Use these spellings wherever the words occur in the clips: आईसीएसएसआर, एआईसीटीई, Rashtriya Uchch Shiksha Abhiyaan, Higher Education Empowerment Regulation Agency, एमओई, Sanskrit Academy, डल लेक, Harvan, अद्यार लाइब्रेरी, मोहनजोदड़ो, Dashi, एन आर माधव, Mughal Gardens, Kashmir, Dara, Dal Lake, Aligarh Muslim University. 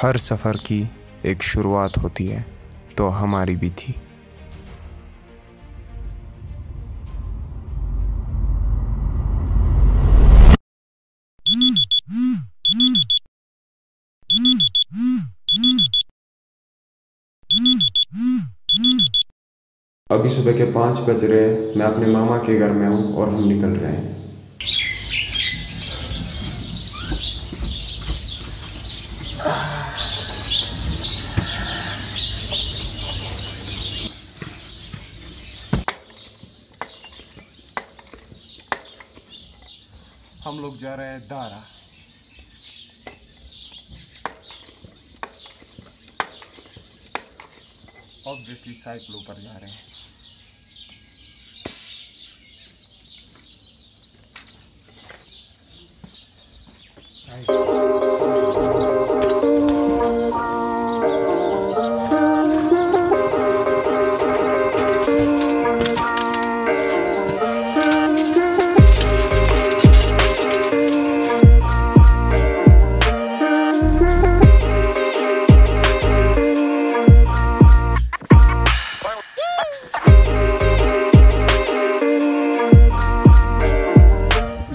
हर सफ़र की एक शुरुआत होती है, तो हमारी भी थी। अभी सुबह के 5 बज रहे हैं। मैं अपने मामा के घर में हूँ और हम निकल रहे हैं। हम लोग जा रहे हैं दारा। ऑब्वियसली साइकिलों पर जा रहे हैं।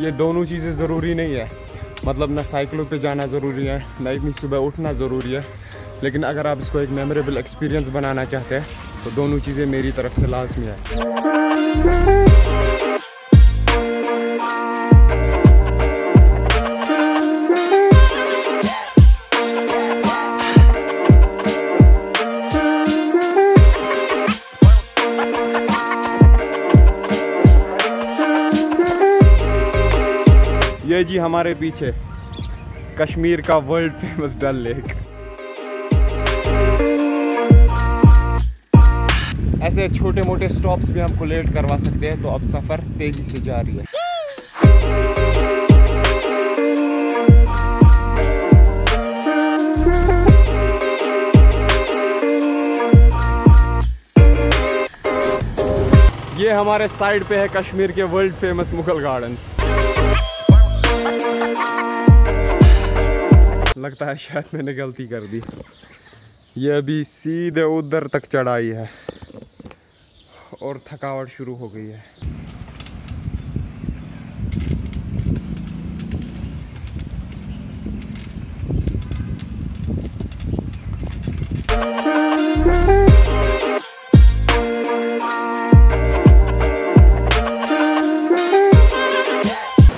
ये दोनों चीज़ें ज़रूरी नहीं है, मतलब ना साइकिलों पे जाना ज़रूरी है, ना इतनी सुबह उठना ज़रूरी है, लेकिन अगर आप इसको एक मेमोरेबल एक्सपीरियंस बनाना चाहते हैं तो दोनों चीज़ें मेरी तरफ से लाजमी है। ये जी हमारे पीछे कश्मीर का वर्ल्ड फेमस डल लेक। ऐसे छोटे मोटे स्टॉप्स भी हमको लेट करवा सकते हैं, तो अब सफर तेजी से जारी है। ये हमारे साइड पे है कश्मीर के वर्ल्ड फेमस मुगल गार्डन्स। लगता है शायद मैंने गलती कर दी। ये अभी सीधे उधर तक चढ़ाई है और थकावट शुरू हो गई है।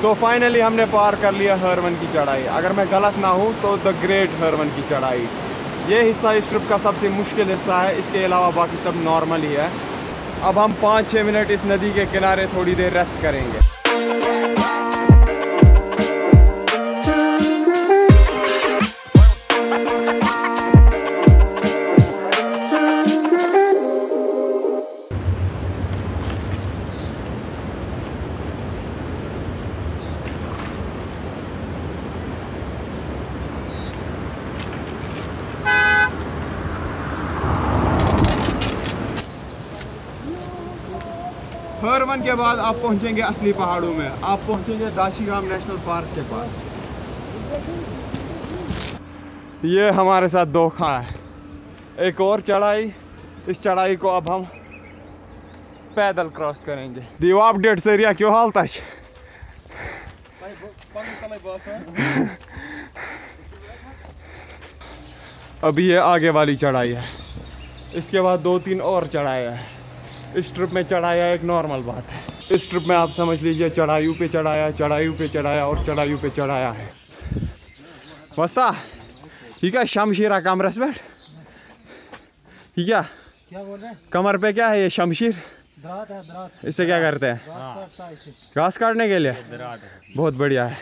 तो फाइनली हमने पार कर लिया हरवन की चढ़ाई। अगर मैं गलत ना हूँ तो द ग्रेट हरवन की चढ़ाई। ये हिस्सा इस ट्रिप का सबसे मुश्किल हिस्सा है, इसके अलावा बाकी सब नॉर्मल ही है। अब हम 5-6 मिनट इस नदी के किनारे थोड़ी देर रेस्ट करेंगे। हरवन के बाद आप पहुंचेंगे असली पहाड़ों में। आप पहुंचेंगे दाशी नेशनल पार्क के पास। ये हमारे साथ धोखा है, एक और चढ़ाई। इस चढ़ाई को अब हम पैदल क्रॉस करेंगे। दीव अपडेट सरिया क्यों हाल तच अभी ये आगे वाली चढ़ाई है, इसके बाद 2-3 और चढ़ाई है। इस ट्रिप में चढ़ाया एक नॉर्मल बात है। इस ट्रिप में आप समझ लीजिए चढ़ाइयों पे चढ़ाया, चढ़ाइयों पे चढ़ाया और चढ़ाइयों पे चढ़ाया है। वस्ता ये क्या शमशीर है कमरस पे? ये क्या बोल रहे हैं? कमर पे क्या है ये शमशीर? दरात है, दरात। इससे क्या करते हैं? घास काटने के लिए। बहुत बढ़िया है।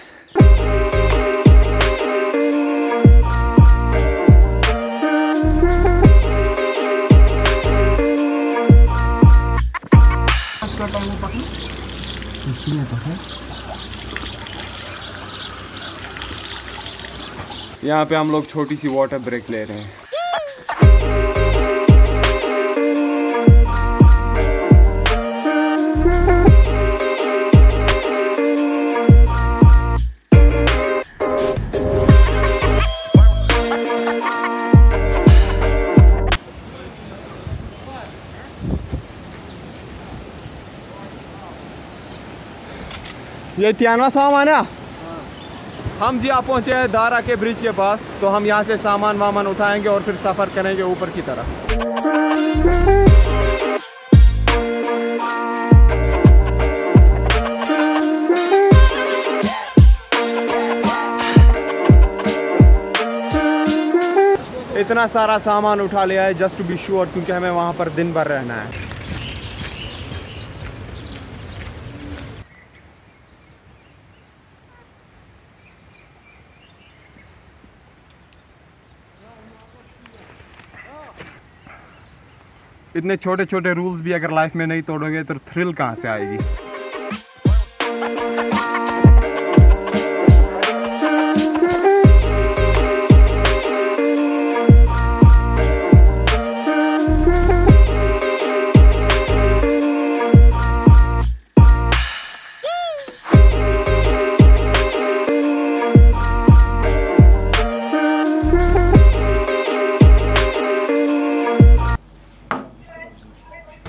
यहाँ पे हम लोग छोटी सी वाटर ब्रेक ले रहे हैं। ये 93वां सामान है। हम जी आप पहुँचे हैं दारा के ब्रिज के पास, तो हम यहाँ से सामान वामान उठाएंगे और फिर सफ़र करेंगे ऊपर की तरफ। इतना सारा सामान उठा लिया है जस्ट टू बी श्योर, क्योंकि हमें वहाँ पर दिन भर रहना है। इतने छोटे छोटे रूल्स भी अगर लाइफ में नहीं तोड़ोगे तो थ्रिल कहाँ से आएगी।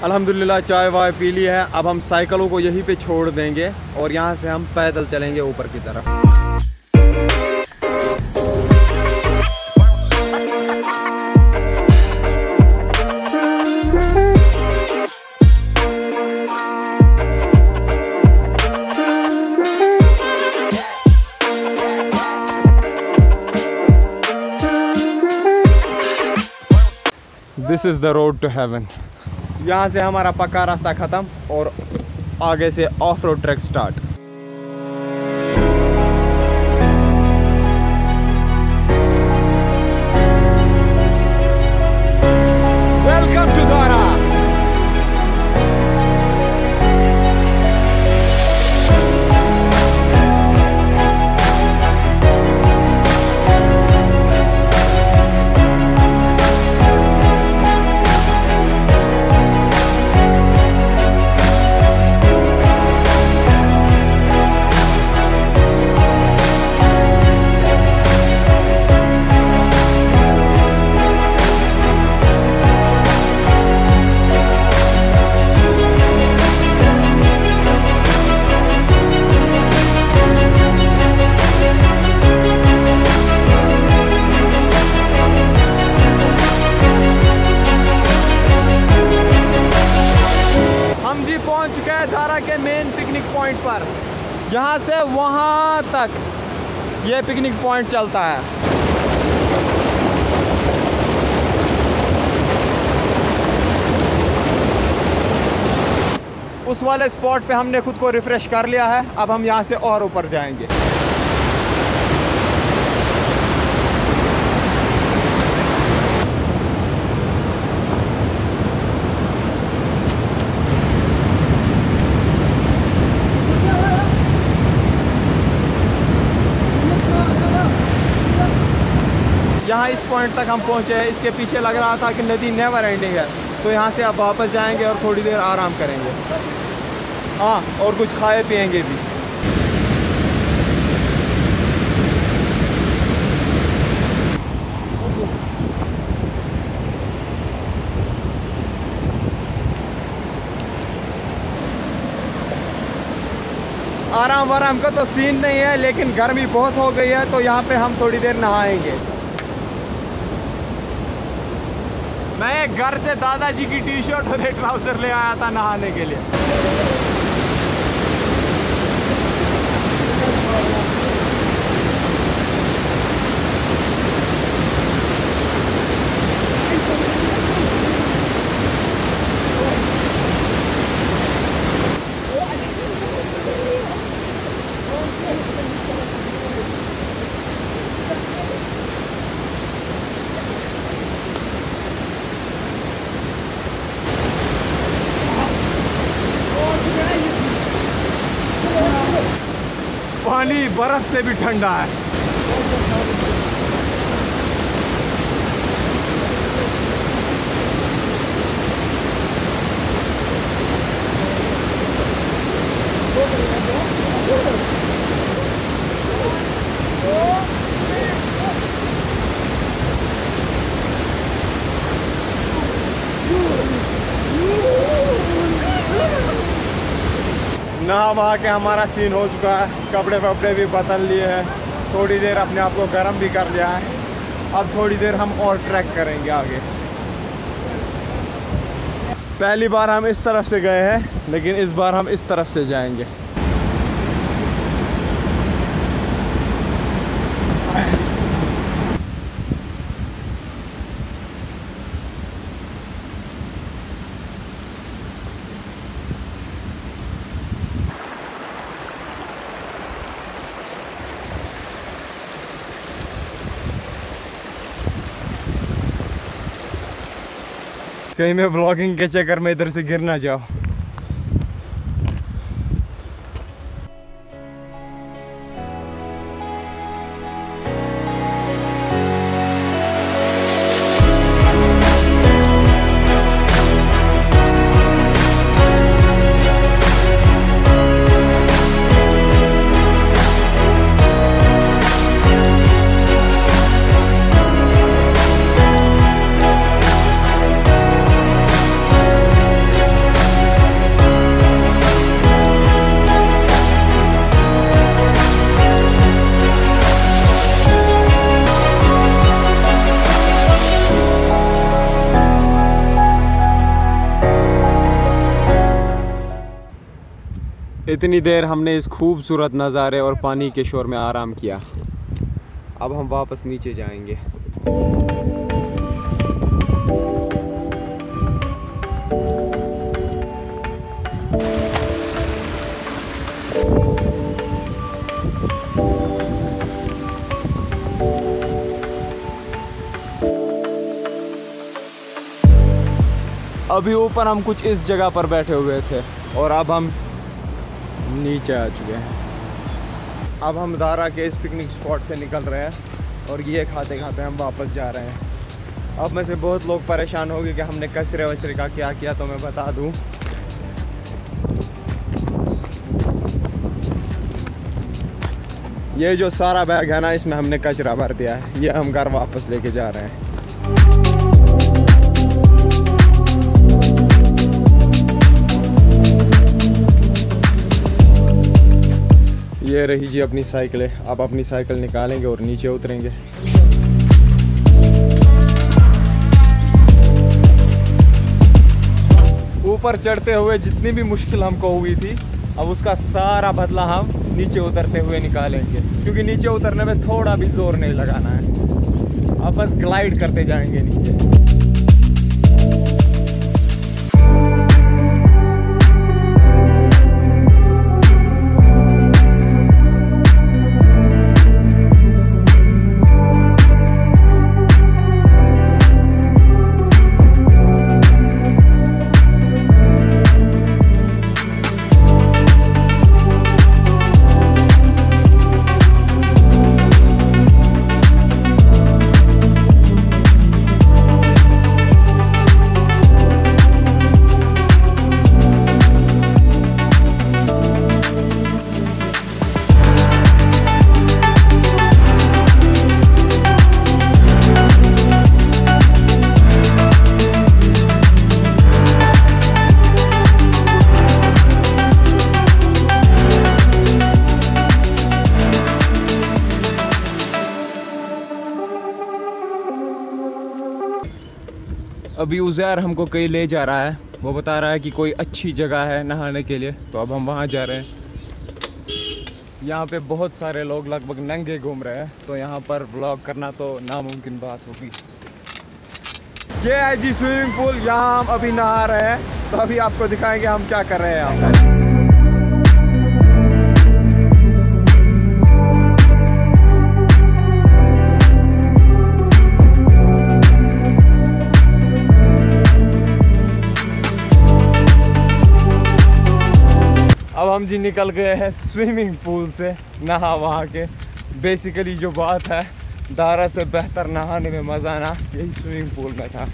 अल्हम्दुलिल्लाह चाय वाय पी ली है। अब हम साइकिलों को यहीं पे छोड़ देंगे और यहाँ से हम पैदल चलेंगे ऊपर की तरफ। This is the road to heaven. यहाँ से हमारा पक्का रास्ता ख़त्म और आगे से off road track start. Welcome to Dara. यहाँ से वहाँ तक ये पिकनिक पॉइंट चलता है। उस वाले स्पॉट पे हमने खुद को रिफ्रेश कर लिया है। अब हम यहाँ से और ऊपर जाएंगे। यहाँ इस पॉइंट तक हम पहुँचे हैं। इसके पीछे लग रहा था कि नदी नेवर एंडिंग है, तो यहाँ से आप वापस जाएंगे और थोड़ी देर आराम करेंगे, हाँ, और कुछ खाए पिएंगे भी। आराम वाराम का तो सीन नहीं है, लेकिन गर्मी बहुत हो गई है, तो यहाँ पे हम थोड़ी देर नहाएंगे। मैं घर से दादाजी की टी शर्ट और ट्राउजर ले आया था नहाने के लिए। पानी बर्फ से भी ठंडा है। नहा वहा के हमारा सीन हो चुका है, कपड़े वपड़े भी बदल लिए हैं, थोड़ी देर अपने आप को गर्म भी कर लिया है। अब थोड़ी देर हम और ट्रैक करेंगे आगे। पहली बार हम इस तरफ से गए हैं, लेकिन इस बार हम इस तरफ से जाएंगे। कहीं मैं व्लॉगिंग के चक्कर में इधर से गिर ना जाओ। इतनी देर हमने इस खूबसूरत नज़ारे और पानी के शोर में आराम किया। अब हम वापस नीचे जाएंगे। अभी ऊपर हम कुछ इस जगह पर बैठे हुए थे और अब हम नीचे आ चुके हैं। अब हम दारा के इस पिकनिक स्पॉट से निकल रहे हैं और ये खाते खाते हम वापस जा रहे हैं। अब में से बहुत लोग परेशान हो गए कि हमने कचरे वचरे का क्या किया, तो मैं बता दूं, ये जो सारा बैग है ना, इसमें हमने कचरा भर दिया है। ये हम घर वापस लेके जा रहे हैं। ये रही जी अपनी साइकिलें। आप अपनी साइकिल निकालेंगे और नीचे उतरेंगे। ऊपर चढ़ते हुए जितनी भी मुश्किल हमको हुई थी, अब उसका सारा बदला हम नीचे उतरते हुए निकालेंगे, क्योंकि नीचे उतरने में थोड़ा भी जोर नहीं लगाना है। अब बस ग्लाइड करते जाएंगे नीचे। अभी उजैर हमको कहीं ले जा रहा है, वो बता रहा है कि कोई अच्छी जगह है नहाने के लिए, तो अब हम वहाँ जा रहे हैं। यहाँ पे बहुत सारे लोग लगभग नंगे घूम रहे हैं, तो यहाँ पर व्लॉग करना तो नामुमकिन बात होगी। ये है जी स्विमिंग पूल, यहाँ हम अभी नहा रहे हैं, तो अभी आपको दिखाएंगे हम क्या कर रहे हैं यहाँ पर। हम जी निकल गए हैं स्विमिंग पूल से नहा वहा के। बेसिकली जो बात है, दारा से बेहतर नहाने में मज़ा आना यही स्विमिंग पूल में था।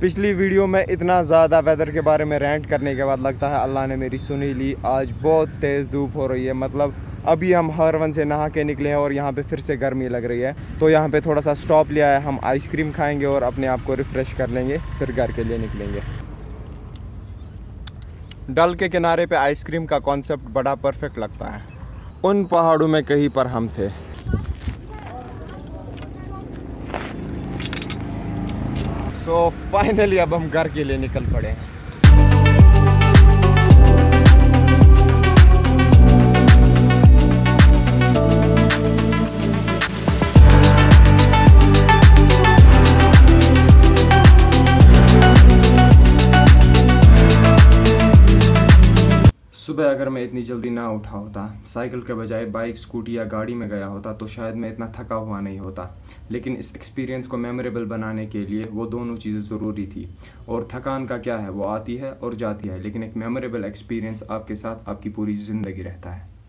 पिछली वीडियो में इतना ज़्यादा वेदर के बारे में रेंट करने के बाद लगता है अल्लाह ने मेरी सुनी ली। आज बहुत तेज़ धूप हो रही है, मतलब अभी हम हरवन से नहा के निकले हैं और यहाँ पे फिर से गर्मी लग रही है। तो यहाँ पे थोड़ा सा स्टॉप लिया है, हम आइसक्रीम खाएंगे और अपने आप को रिफ़्रेश कर लेंगे, फिर घर के लिए निकलेंगे। डल के किनारे पे आइसक्रीम का कॉन्सेप्ट बड़ा परफेक्ट लगता है। उन पहाड़ों में कहीं पर हम थे। सो फाइनली अब हम घर के लिए निकल पड़े हैं। सुबह अगर मैं इतनी जल्दी ना उठा होता, साइकिल के बजाय बाइक, स्कूटी या गाड़ी में गया होता, तो शायद मैं इतना थका हुआ नहीं होता। लेकिन इस एक्सपीरियंस को मेमोरेबल बनाने के लिए वो दोनों चीज़ें ज़रूरी थी। और थकान का क्या है, वो आती है और जाती है, लेकिन एक मेमोरेबल एक्सपीरियंस आपके साथ आपकी पूरी ज़िंदगी रहता है।